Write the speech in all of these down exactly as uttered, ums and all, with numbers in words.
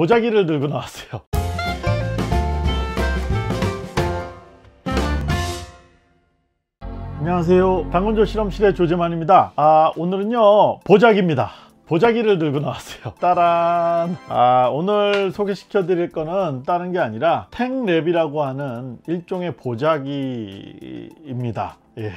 보자기를 들고 나왔어요. 안녕하세요, 당근조 실험실의 조재만입니다. 아, 오늘은요 보자기입니다. 보자기를 들고 나왔어요. 따란. 아, 오늘 소개시켜 드릴 거는 다른 게 아니라 탱랩이라고 하는 일종의 보자기입니다. 예.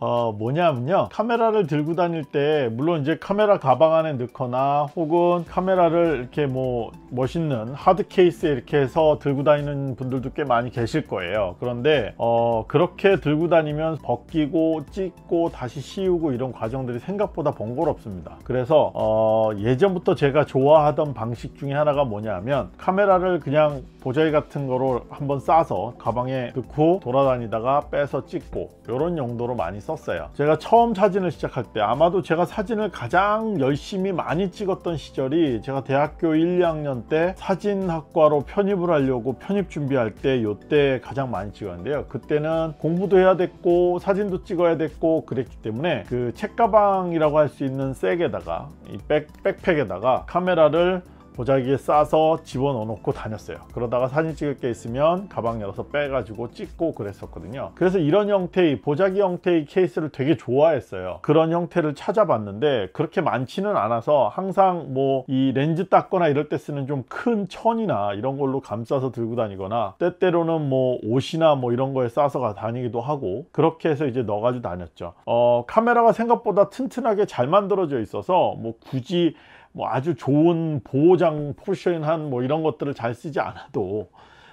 어, 뭐냐면요, 카메라를 들고 다닐 때 물론 이제 카메라 가방 안에 넣거나 혹은 카메라를 이렇게 뭐 멋있는 하드 케이스에 이렇게 해서 들고 다니는 분들도 꽤 많이 계실 거예요. 그런데 어, 그렇게 들고 다니면 벗기고 찍고 다시 씌우고 이런 과정들이 생각보다 번거롭습니다. 그래서 어, 예전부터 제가 좋아하던 방식 중에 하나가 뭐냐면, 카메라를 그냥 보자기 같은 거로 한번 싸서 가방에 넣고 돌아다니다가 빼서 찍고 이런 용도로 많이 썼어요. 제가 처음 사진을 시작할 때, 아마도 제가 사진을 가장 열심히 많이 찍었던 시절이 제가 대학교 일, 이 학년 때 사진학과로 편입을 하려고 편입 준비할 때 이때 가장 많이 찍었는데요. 그때는 공부도 해야 됐고 사진도 찍어야 됐고 그랬기 때문에 그 책가방이라고 할 수 있는 색에다가 이 백, 백팩에다가 카메라를 보자기에 싸서 집어넣어 놓고 다녔어요. 그러다가 사진 찍을 게 있으면 가방 열어서 빼가지고 찍고 그랬었거든요. 그래서 이런 형태의 보자기 형태의 케이스를 되게 좋아했어요. 그런 형태를 찾아봤는데 그렇게 많지는 않아서 항상 뭐 이 렌즈 닦거나 이럴 때 쓰는 좀 큰 천이나 이런 걸로 감싸서 들고 다니거나, 때때로는 뭐 옷이나 뭐 이런 거에 싸서 다니기도 하고, 그렇게 해서 이제 넣어가지고 다녔죠. 어, 카메라가 생각보다 튼튼하게 잘 만들어져 있어서 뭐 굳이 뭐 아주 좋은 보호장 포션한 뭐 이런 것들을 잘 쓰지 않아도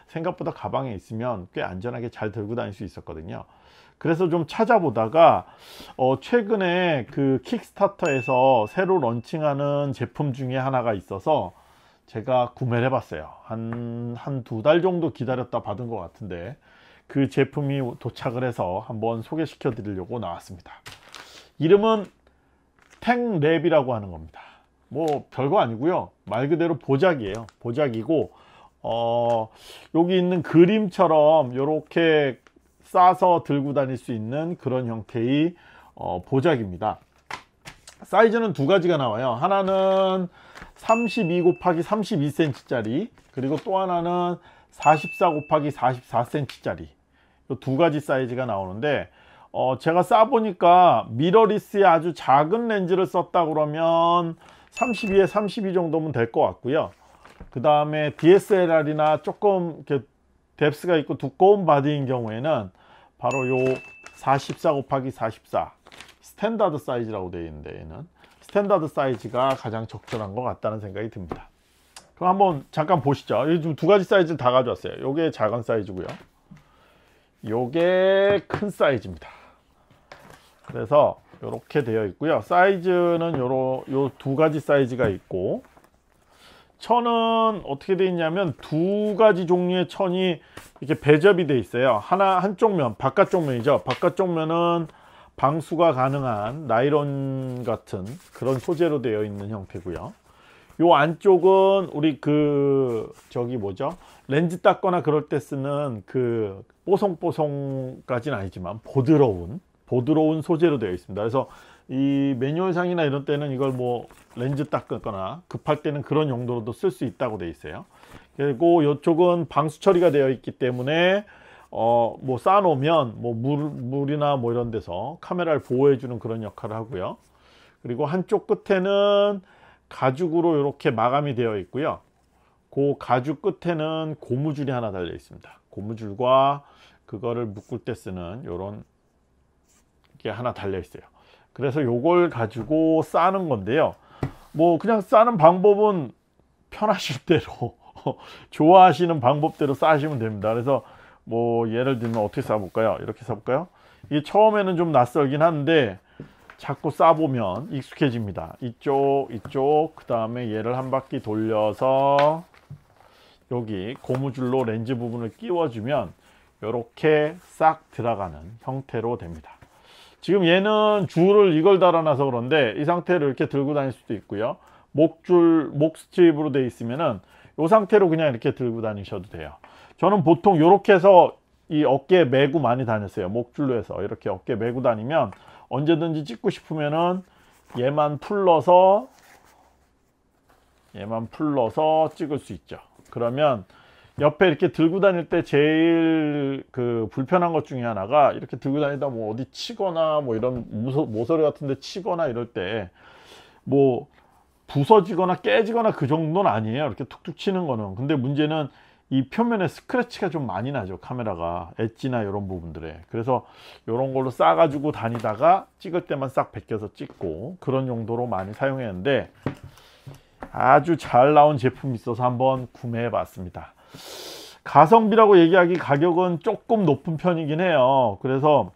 생각보다 가방에 있으면 꽤 안전하게 잘 들고 다닐 수 있었거든요. 그래서 좀 찾아보다가 어 최근에 그 킥스타터에서 새로 런칭하는 제품 중에 하나가 있어서 제가 구매를 해봤어요. 한, 한 두 달 정도 기다렸다 받은 것 같은데, 그 제품이 도착을 해서 한번 소개시켜 드리려고 나왔습니다. 이름은 탱랩이라고 하는 겁니다. 뭐 별거 아니고요, 말 그대로 보자기예요. 보자기고 어, 여기 있는 그림처럼 이렇게 싸서 들고 다닐 수 있는 그런 형태의 어, 보자기입니다. 사이즈는 두 가지가 나와요. 하나는 삼십이 곱하기 삼십이 센티미터 짜리, 그리고 또 하나는 사십사 곱하기 사십사 센티미터 짜리. 두 가지 사이즈가 나오는데, 어, 제가 싸보니까 미러리스에 아주 작은 렌즈를 썼다 그러면 삼십이에 삼십이 정도면 될 것 같고요. 그 다음에 디에스엘알이나 조금 이렇게 뎁스가 있고 두꺼운 바디인 경우에는 바로 요 사십사 곱하기 사십사 스탠다드 사이즈라고 되어 있는데, 얘는 스탠다드 사이즈가 가장 적절한 것 같다는 생각이 듭니다. 그럼 한번 잠깐 보시죠. 두 가지 사이즈를 다 가져왔어요. 요게 작은 사이즈고요, 요게 큰 사이즈입니다. 그래서 이렇게 되어 있고요. 사이즈는 요로 요 두 가지 사이즈가 있고, 천은 어떻게 되어 있냐면 두 가지 종류의 천이 이렇게 배접이 되어 있어요. 하나 한쪽 면, 바깥쪽 면이죠. 바깥쪽 면은 방수가 가능한 나일론 같은 그런 소재로 되어 있는 형태고요. 요 안쪽은 우리 그 저기 뭐죠, 렌즈 닦거나 그럴 때 쓰는 그 뽀송뽀송까지는 아니지만 부드러운 보드러운 소재로 되어 있습니다. 그래서 이 매뉴얼상이나 이런 때는 이걸 뭐 렌즈 닦거나 급할 때는 그런 용도로도 쓸 수 있다고 되어 있어요. 그리고 이쪽은 방수 처리가 되어 있기 때문에 어 뭐 쌓아놓으면 뭐 물, 물이나 뭐 이런 데서 카메라를 보호해 주는 그런 역할을 하고요. 그리고 한쪽 끝에는 가죽으로 이렇게 마감이 되어 있고요. 그 가죽 끝에는 고무줄이 하나 달려 있습니다. 고무줄과 그거를 묶을 때 쓰는 이런 게 하나 달려 있어요. 그래서 요걸 가지고 싸는 건데요, 뭐 그냥 싸는 방법은 편하실 대로 좋아하시는 방법대로 싸시면 됩니다. 그래서 뭐 예를 들면 어떻게 싸 볼까요? 이렇게 싸 볼까요? 이게 처음에는 좀 낯설긴 한데 자꾸 싸 보면 익숙해집니다. 이쪽 이쪽, 그 다음에 얘를 한 바퀴 돌려서 여기 고무줄로 렌즈 부분을 끼워 주면 이렇게 싹 들어가는 형태로 됩니다. 지금 얘는 줄을 이걸 달아놔서 그런데 이 상태로 이렇게 들고 다닐 수도 있고요. 목줄, 목 스트립으로 되어 있으면은 이 상태로 그냥 이렇게 들고 다니셔도 돼요. 저는 보통 이렇게 해서 이 어깨에 메고 많이 다녔어요. 목줄로 해서 이렇게 어깨에 메고 다니면 언제든지 찍고 싶으면은 얘만 풀러서 얘만 풀러서 찍을 수 있죠. 그러면 옆에 이렇게 들고 다닐 때 제일 그 불편한 것 중에 하나가, 이렇게 들고 다니다 뭐 어디 치거나 뭐 이런 모서리 같은 데 치거나 이럴 때 뭐 부서지거나 깨지거나 그 정도는 아니에요, 이렇게 툭툭 치는 거는. 근데 문제는 이 표면에 스크래치가 좀 많이 나죠, 카메라가. 엣지나 이런 부분들에. 그래서 이런 걸로 싸 가지고 다니다가 찍을 때만 싹 벗겨서 찍고, 그런 용도로 많이 사용했는데 아주 잘 나온 제품이 있어서 한번 구매해 봤습니다. 가성비라고 얘기하기, 가격은 조금 높은 편이긴 해요. 그래서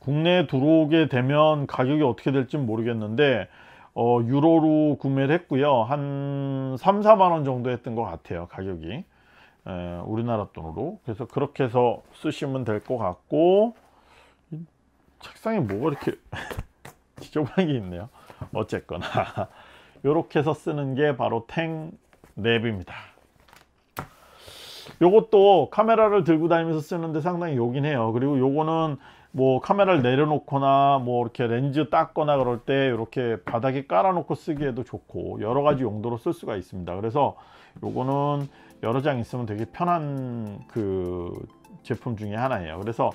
국내에 들어오게 되면 가격이 어떻게 될지 모르겠는데, 어, 유로로 구매를 했고요. 한 삼, 사만 원 정도 했던 것 같아요, 가격이. 에, 우리나라 돈으로. 그래서 그렇게 해서 쓰시면 될 것 같고, 책상에 뭐가 이렇게 지저분한 게 있네요. 어쨌거나 이렇게 해서 쓰는 게 바로 탱랩입니다. 요것도 카메라를 들고 다니면서 쓰는데 상당히 요긴 해요. 그리고 요거는 뭐 카메라를 내려놓거나 뭐 이렇게 렌즈 닦거나 그럴 때 이렇게 바닥에 깔아 놓고 쓰기에도 좋고, 여러 가지 용도로 쓸 수가 있습니다. 그래서 요거는 여러 장 있으면 되게 편한 그 제품 중에 하나예요. 그래서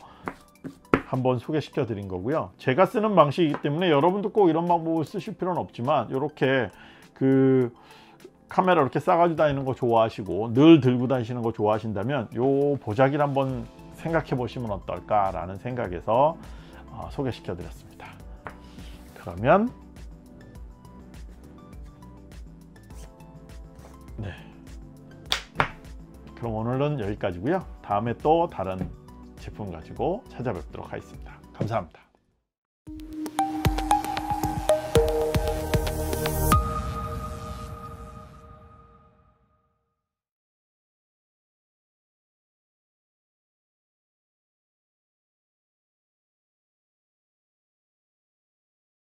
한번 소개시켜 드린 거고요. 제가 쓰는 방식이기 때문에 여러분도 꼭 이런 방법을 쓰실 필요는 없지만, 이렇게 그 카메라 이렇게 싸가지고 다니는 거 좋아하시고 늘 들고 다니시는 거 좋아하신다면 요 보자기를 한번 생각해 보시면 어떨까 라는 생각에서 어, 소개시켜 드렸습니다. 그러면 네, 그럼 오늘은 여기까지고요. 다음에 또 다른 제품 가지고 찾아뵙도록 하겠습니다. 감사합니다.